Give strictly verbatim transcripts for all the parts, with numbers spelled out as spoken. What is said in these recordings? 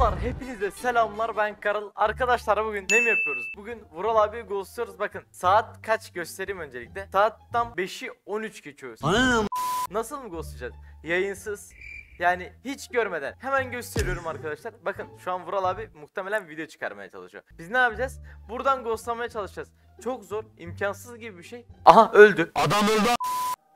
Dostlar hepinize selamlar, ben Carl. Arkadaşlar bugün ne mi yapıyoruz? Bugün Vural abiye ghostluyoruz. Bakın saat kaç göstereyim öncelikle. Saat tam beşi on üç geçiyoruz. Anam. Nasıl mı ghostlayacağız? Yayınsız. Yani hiç görmeden hemen gösteriyorum arkadaşlar. Bakın şu an Vural abi muhtemelen video çıkarmaya çalışıyor. Biz ne yapacağız? Buradan ghostlamaya çalışacağız. Çok zor, imkansız gibi bir şey. Aha öldü. Adam öldü.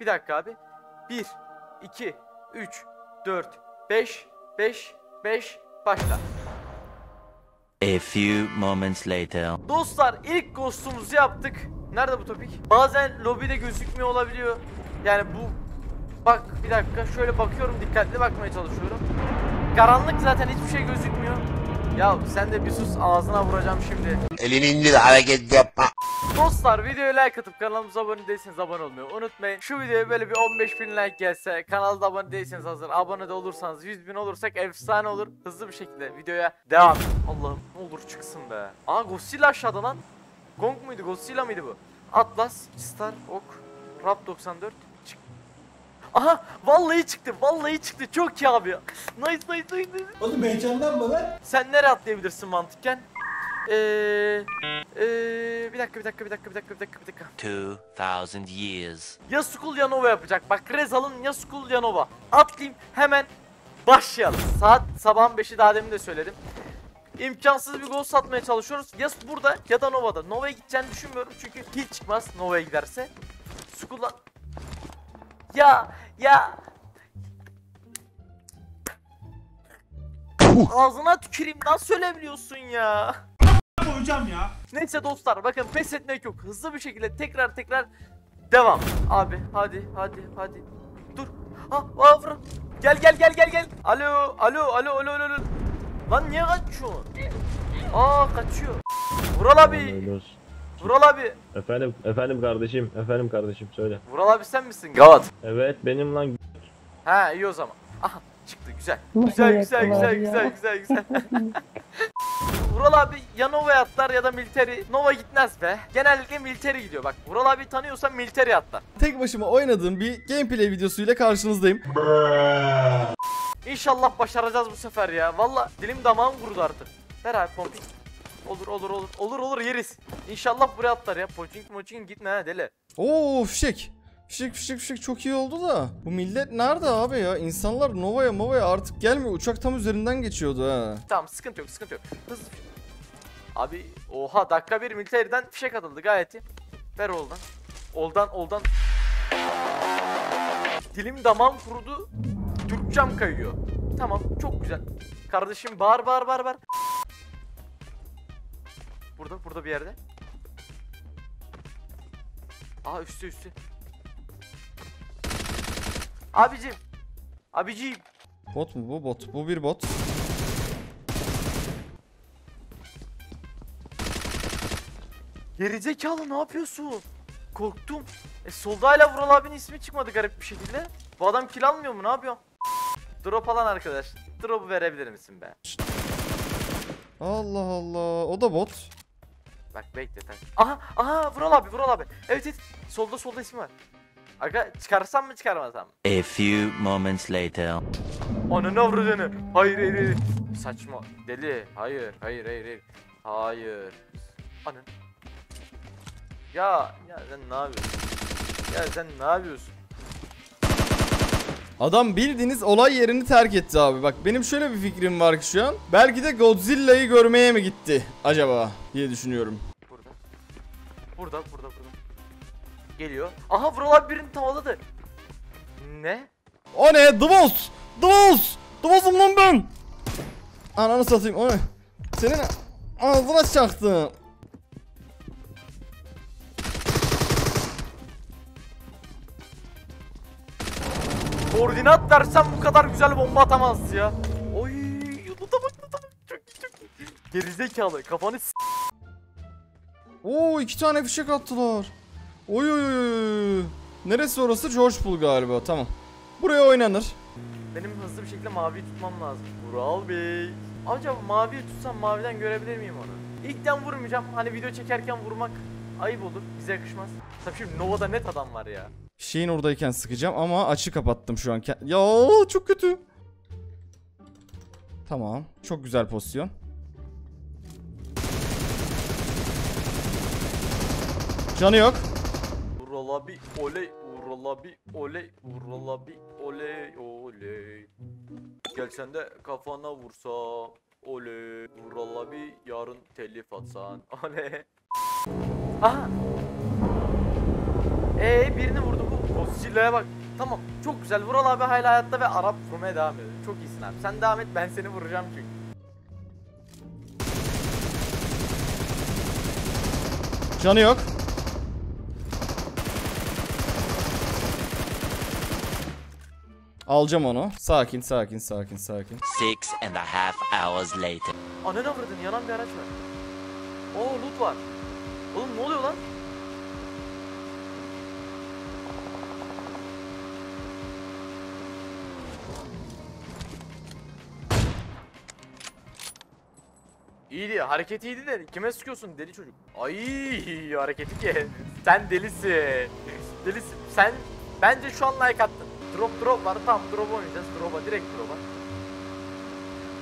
Bir dakika abi. bir iki üç dört beş beş beş başla. A few moments later. Dostlar ilk ghost'umuzu yaptık. Nerede bu topik? Bazen lobide gözükmüyor olabiliyor. Yani bu bak bir dakika şöyle bakıyorum, dikkatli bakmaya çalışıyorum. Karanlık, zaten hiçbir şey gözükmüyor. Ya sen de bir sus, ağzına vuracağım şimdi. Elini indir, hareket yapma. Dostlar videoya like atıp kanalımıza abone değilseniz abone olmayı unutmayın. Şu videoya böyle bir on beş bin like gelse, kanalda abone değilseniz hazır, abone de olursanız yüz bin olursak efsane olur. Hızlı bir şekilde videoya devam. Allah'ım ne olur çıksın be. Aa Godzilla aşağıda lan. Kong muydu, Godzilla mıydı bu? Atlas, Star, Ok, Rap doksan dört. Çık. Aha vallahi çıktı, vallahi çıktı. Çok iyi abi ya. Nice nice nice nice. Oğlum heyecandan mı lan? Sen nereye atlayabilirsin mantıkken? Eee eee bir dakika bir dakika bir dakika bir dakika bir dakika bir dakika. two thousand years. Ya Skull ya Nova yapacak. Bak Rezal'ın ya Skull ya Nova. Atlayayım hemen, başlayalım. Saat sabahın beşi, daha demin de söyledim. İmkansız bir gol satmaya çalışıyoruz. Ya burada ya da Nova'da. Nova'ya gideceğini düşünmüyorum çünkü hiç çıkmaz Nova'ya giderse. Skull'la ya ya ağzına tüküreyim, nasıl söyleyebiliyorsun ya? Hocam ya. Neyse dostlar bakın pes etmek yok. Hızlı bir şekilde tekrar tekrar devam. Abi hadi hadi hadi. Dur. Ha vur. Gel gel gel gel gel. Alo alo alo alo alo. Lan niye kaçıyorsun? Aa kaçıyor. Vural abi. Vural abi. Efendim efendim kardeşim. Efendim kardeşim söyle. Vural abi sen misin? Gavat. Evet benim lan. Ha iyi o zaman. Aha çıktı, güzel. Güzel güzel güzel güzel güzel güzel. Vural abi ya Nova'ya atlar ya da militeri. Nova gitmez be. Genellikle militeri gidiyor. Bak Vural abi tanıyorsan militeri atlar. Tek başıma oynadığım bir gameplay videosuyla karşınızdayım. İnşallah başaracağız bu sefer ya. Valla dilim damağım kurudu artık. Ver abi pompik. Olur olur olur. Olur olur yeriz. İnşallah buraya atlar ya. Poçing moçing gitme ha deli. Oo fişek. Fişek fişek fişek çok iyi oldu da. Bu millet nerede abi ya? İnsanlar Nova'ya Nova'ya artık gelmiyor. Uçak tam üzerinden geçiyordu ha. Tamam sıkıntı yok sıkıntı yok. Hızlı fişek. Abi oha dakika bir militeriden fişek atıldı gayet iyi. Ver oldan. Oldan oldan. Dilim damağım kurudu. Türkçem kayıyor. Tamam çok güzel. Kardeşim bağır bağır bağır bağır. Burada burada bir yerde. Aha üstü üstü. Abicim. Abicim. Bot mu bu? Bot. Bu bir bot. Gerizekalı ne yapıyorsun? Korktum. E soldayla Vural abinin ismi çıkmadı garip bir şekilde. Bu adam kill almıyor mu? Ne yapıyor? Drop alan arkadaş. Drop'u verebilir misin be? Allah Allah. O da bot. Bak bekle. Aha aha Vural abi Vural abi. Evet evet. Solda solda ismi var. Aga çıkarsam mı çıkarmasam mı? A few moments later. Onun avradını. Hayır hayır hayır. Saçma deli. Hayır hayır hayır hayır. Hayır. Anın. Ya ya sen ne yapıyorsun? Ya sen ne yapıyorsun? Adam bildiğiniz olay yerini terk etti abi. Bak benim şöyle bir fikrim var ki şu an. Belki de Godzilla'yı görmeye mi gitti acaba diye düşünüyorum. Burada. Burada burada burada. Geliyor. Aha buralar birini tavaladı. Ne? O ne? Dvoz! Dvoz! Dvozum lan ben! Ananı satayım o ne? Senin ağzına çaktım. Koordinat versem bu kadar güzel bomba atamaz ya. Oy! Yolda bak yolda bak. Çok iyi çok iyi. Gerizekalı kafanı s***. Oo iki tane fişek attılar. Oy oy oy. Neresi orası? George Pool galiba. Tamam. Buraya oynanır. Benim hızlı bir şekilde maviyi tutmam lazım. Vural Bey. Acaba maviyi tutsam maviden görebilir miyim onu? İlkten vurmayacağım. Hani video çekerken vurmak ayıp olur. Bize yakışmaz. Tabii şimdi Nova'da net adam var ya. Şeyin oradayken sıkacağım ama açı kapattım şu an. Ya çok kötü. Tamam. Çok güzel pozisyon. Canı yok. Vurala bir oley, vurala bir oley, vurala bir oley, oley. Gel sen de kafana vursa oley. Vurala bir yarın telif atsan. Oley. Aha. Eee birini vurdu bu Godzilla'ya bak. Tamam çok güzel. Vural abi hala hayatta ve Arap vurmaya devam ediyor. Çok iyisin abi. Sen devam et, ben seni vuracağım çünkü. Canı yok. Alacağım onu. Sakin sakin sakin sakin. Six and a half hours later. Ananı avradın, yanan bir araç var. Oo loot var. Oğlum ne oluyor lan? İyiydi, hareket iyiydi de kime sıkıyorsun deli çocuk? Ayy hareketi ki. Sen delisin. Delisin. Sen bence şu an like attın. Drop drop var, tam drop oynayacağız. Drop'a direkt drop'a.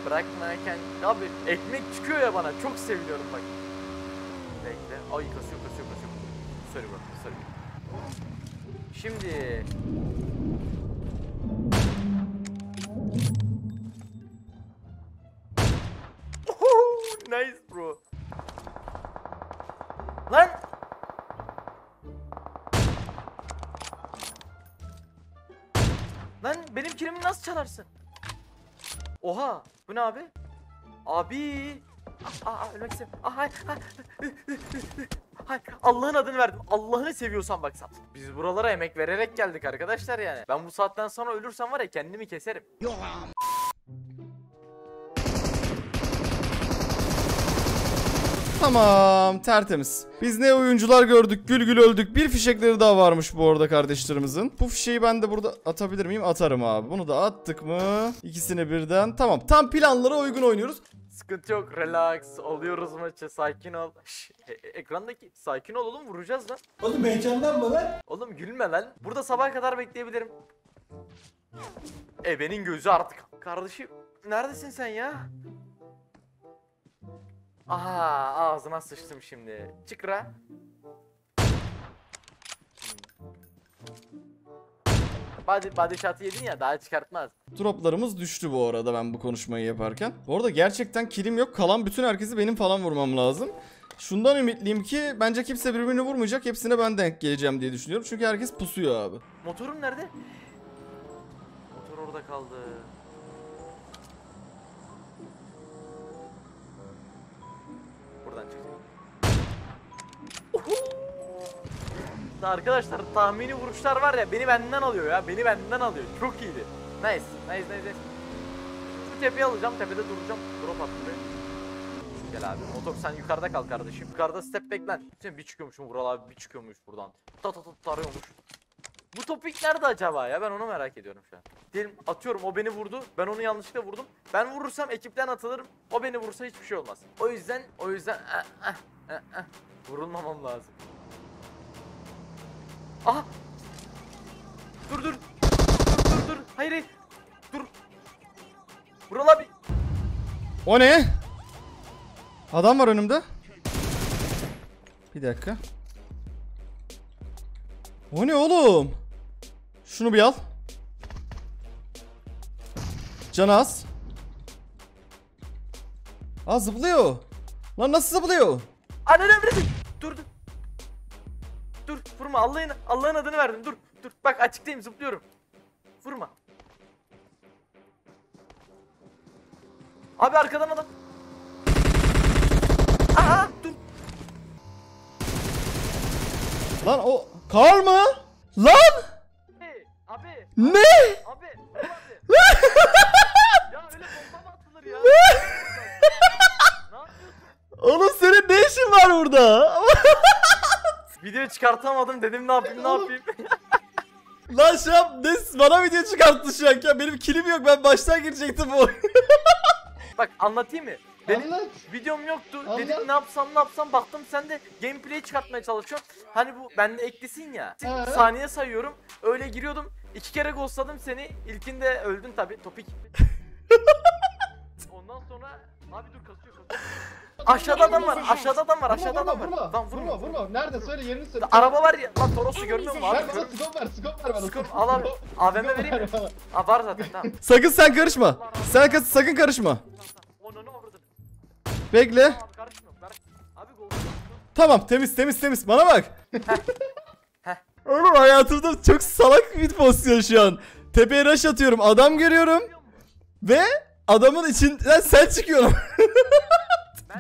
Bırakmayken abi ekmek çıkıyor ya bana. Çok seviniyorum bak. Bekle. Ay kasıyor kasıyor kasıyor. Sorry bro, sorry. Şimdi nice bro. Lan! Lan benim kilimi nasıl çalarsın? Oha! Bu ne abi? Abi! Aa, aa ölmek istemiyorum. Aa, hayır, hayır. Hayır. Allah'ın adını verdim. Allah'ını seviyorsan bak sen. Biz buralara emek vererek geldik arkadaşlar yani. Ben bu saatten sonra ölürsem var ya kendimi keserim. Yok. Tamam tertemiz. Biz ne oyuncular gördük, gül gül öldük. Bir fişekleri daha varmış bu arada kardeşlerimizin. Bu fişeği ben de burada atabilir miyim? Atarım abi. Bunu da attık mı? İkisini birden. Tamam, tam planlara uygun oynuyoruz. Sıkıntı yok, relax alıyoruz maçı, sakin ol. Şş, e ekrandaki sakin ol oğlum, vuracağız lan. Oğlum heyecandan mı lan? Oğlum gülme lan. Burada sabaha kadar bekleyebilirim. Ebenin gözü artık. Kardeşim neredesin sen ya? Aha ağzına sıçtım şimdi. Çıkra. Body, body shot yedin ya, daha çıkartmaz. Droplarımız düştü bu arada ben bu konuşmayı yaparken. Bu arada gerçekten kilim yok. Kalan bütün herkesi benim falan vurmam lazım. Şundan ümitliyim ki bence kimse birbirini vurmayacak. Hepsine ben denk geleceğim diye düşünüyorum. Çünkü herkes pusuyor abi. Motorum nerede? Motor orada kaldı. Arkadaşlar tahmini vuruşlar var ya, beni benden alıyor ya, beni benden alıyor. Çok iyiydi. Nice nice nice, nice. Şu tepeyi alacağım, tepede duracağım. Drop attım ben. Gel abi motor, sen yukarıda kal kardeşim. Yukarıda step beklen. Bir çıkıyormuşum Vural abi, bir çıkıyormuş buradan. Ta ta ta tarıyormuş. Bu topik nerede acaba ya, ben onu merak ediyorum şu an. Diyelim atıyorum o beni vurdu, ben onu yanlışlıkla vurdum. Ben vurursam ekipten atılırım, o beni vursa hiçbir şey olmaz. O yüzden o yüzden ah, ah, ah, ah. Vurulmamam lazım. Aha! Dur dur! Dur dur dur! Hayır hayır! Dur! Vural abi! O ne? Adam var önümde. Bir dakika. O ne oğlum? Şunu bir al. Canı az. Aa zıplıyor. Lan nasıl zıplıyor? Ananı avradım. Dur dur. Dur vurma, Allah'ın Allah'ın adını verdim. Dur dur, bak açıktayım, zıplıyorum. Vurma. Abi arkadan adam. Aha dur. Lan o Carl mı? Lan! Hey, abi. Ne? Abi. Abi. Ya öyle bomba mı atılır ya? Ne yapıyorsun? Oğlum senin ne işin var burada? Video çıkartamadım dedim, ne yapayım ne yapayım. Lan şu an bana video çıkarttı şu an ya, benim kilim yok, ben baştan girecektim bu. Bak anlatayım mı? Benim anlat. Videom yoktu. Anlat. Dedim ne yapsam ne yapsam, baktım sen de gameplay çıkartmaya çalışıyorsun. Hani bu bende eklisin ya. Ha, saniye evet. Sayıyorum. Öyle giriyordum. İki kere ghostladım seni. İlkinde öldün tabi. Topik. Abi dur, kasıyor kasıyor. Aşağıda adam var, aşağıda adam var, aşağıda adam var. Vurma, vurma, vurma. Nerede? Söyle yerini söyle. Araba var ya. Lan Toros'u görmüyor musun abi? Ver bana, scope ver, scope ver bana. Scope al abi. A V M vereyim mi? Aa var zaten, tamam. Sakın sen karışma. Sen sakın karışma. Bekle. Tamam, temiz temiz temiz. Bana bak. Oğlum hayatımda çok salak bir pozisyon şu an. Tepeye rush atıyorum, adam görüyorum ve adamın içinden sen çıkıyorsun.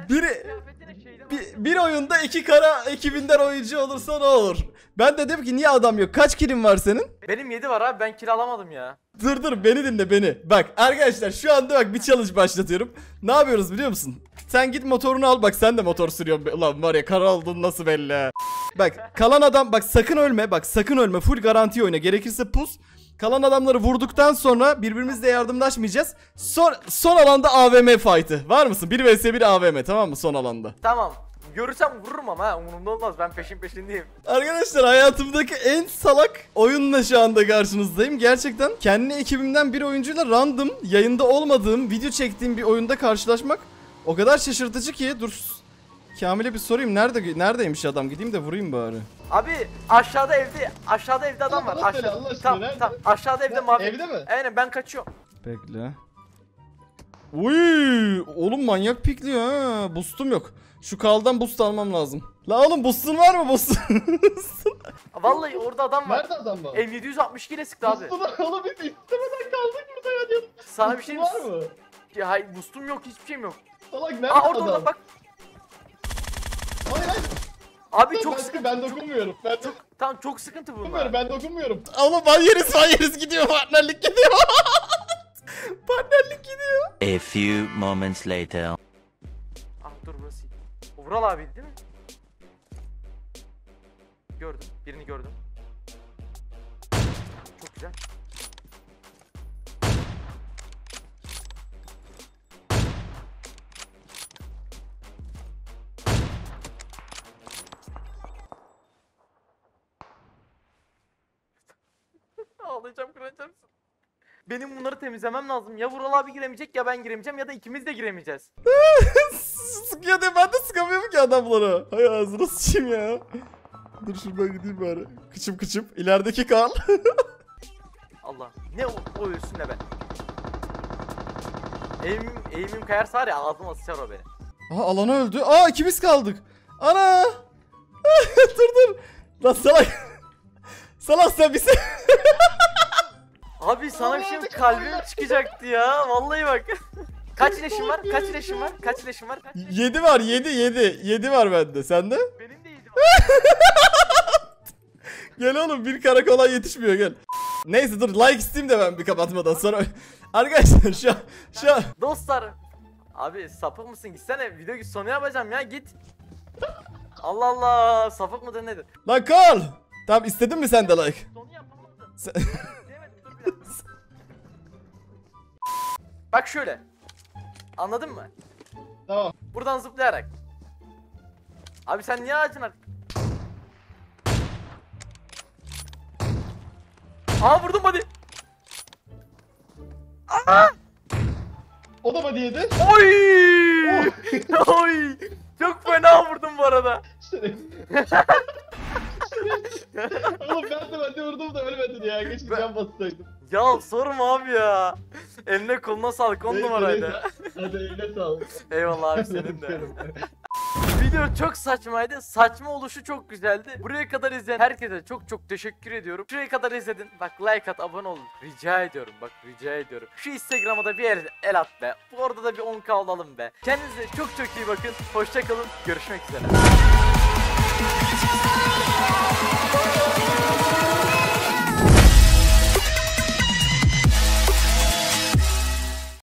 bir, bir, bir oyunda iki kara ekibinden oyuncu olursa ne olur? Ben de dedim ki niye adam yok? Kaç kilim var senin? Benim yedi var abi, ben kill alamadım ya. Dur dur, beni dinle beni. Bak arkadaşlar, şu anda bak bir challenge başlatıyorum. Ne yapıyoruz biliyor musun? Sen git motorunu al, bak sen de motor sürüyorsun. Ulan var ya, kara oldun nasıl belli. Bak kalan adam, bak sakın ölme, bak sakın ölme. Full garanti oyna, gerekirse pus. Kalan adamları vurduktan sonra birbirimizle yardımlaşmayacağız. Son, son alanda A V M fight'ı. Var mısın? bir vs bir A V M, tamam mı? Son alanda. Tamam. Görürsem vururum ama umurumda olmaz. Ben peşin peşindeyim. Arkadaşlar hayatımdaki en salak oyunla şu anda karşınızdayım. Gerçekten kendi ekibimden bir oyuncuyla random, yayında olmadığım, video çektiğim bir oyunda karşılaşmak o kadar şaşırtıcı ki. Dur Kamil'e bir sorayım. Nerede neredeymiş adam? Gideyim de vurayım bari. Abi aşağıda evde, aşağıda evde adam var. Aşağıda. Tam tam aşağıda evde mavi. Evde mi? Aynen, ben kaçıyorum. Bekle. Uy, oğlum manyak pikliyor ha. Boostum yok. Şu Carl'dan boost almam lazım. La oğlum boostun var mı boostun? Vallahi orada adam var. Nerede adam var? M yedi altmış iki ile sıktı abi. Boostun var oğlum, biz istemeden kaldık burada ya diyorum. Sana bir şey mi? Var mı? Ya hayır, boostum yok, hiçbir şeyim yok. Salak nerede adam? Aa orada orada bak. Hayır hayır. Abi ben çok ben sıkıntı. Ben dokunmuyorum. Ben çok, tamam çok sıkıntı bunlar. Ben dokunmuyorum. Ama banyeriz banyeriz gidiyor. Partnerlik gidiyor. Partnerlik gidiyor. A few moments later. Ah dur burası. O Vural abi değil mi? Gördüm. Birini gördüm. Çok güzel. Ağlayacağım, kıracağım. Benim bunları temizlemem lazım. Ya Vural abi giremeyecek, ya ben giremeyeceğim, ya da ikimiz de giremeyeceğiz. Sıkıyor diye ben de sıkamıyorum ki adamlara. Hay ağzına sıçayım ya. Dur şuradan gideyim bari. Kıçım kıçım. İlerideki Carl. Allah. Ne o, o ölsün de ben. Eğimim, eğimim kayarsa var ya, ağzıma sıçar o beni. Aa alana öldü. Aa ikimiz kaldık. Ana. Dur dur. Lan salak. Salak sen bize. Abi sana bir şeyim, kalbim çıkacaktı ya. Vallahi bak. Kaç ileşim var? Kaç ileşim var? Kaç ileşim var? yedi var, yedi, yedi. yedi var bende. Sende? Benim de yedi var. Gel oğlum, bir karakola yetişmiyor gel. Neyse dur, like isteyeyim de ben bir kapatmadan sonra. Arkadaşlar şu an, şu an. Dostlar. Abi sapık mısın? Gitsene. Video sonu yapacağım ya, git. Allah Allah. Sapık mıdır nedir? Lan Carl. Tamam, istedin mi sen de like? Sonu yapamadım. Sen... Bak şöyle. Anladın mı? Tamam. Buradan zıplayarak. Abi sen niye ağacın artık? Aa vurdum body. Aa! O da body yedi. Oy! Oy! Çok fena vurdum bu arada. Oğlum ben de ben de vurdum da ölmedin ya. Keşke ben... can bassaydım. Ya sorma abi ya. Eline koluna sağlık, on numaraydı. Hadi eline sağlık. Eyvallah abi, senin de. Video çok saçmaydı. Saçma oluşu çok güzeldi. Buraya kadar izleyen herkese çok çok teşekkür ediyorum. Şuraya kadar izledin. Bak like at, abone olun. Rica ediyorum, bak rica ediyorum. Şu Instagram'a da bir el, el at be. Bu arada da bir on K olalım be. Kendinize çok çok iyi bakın. Hoşça kalın. Görüşmek üzere.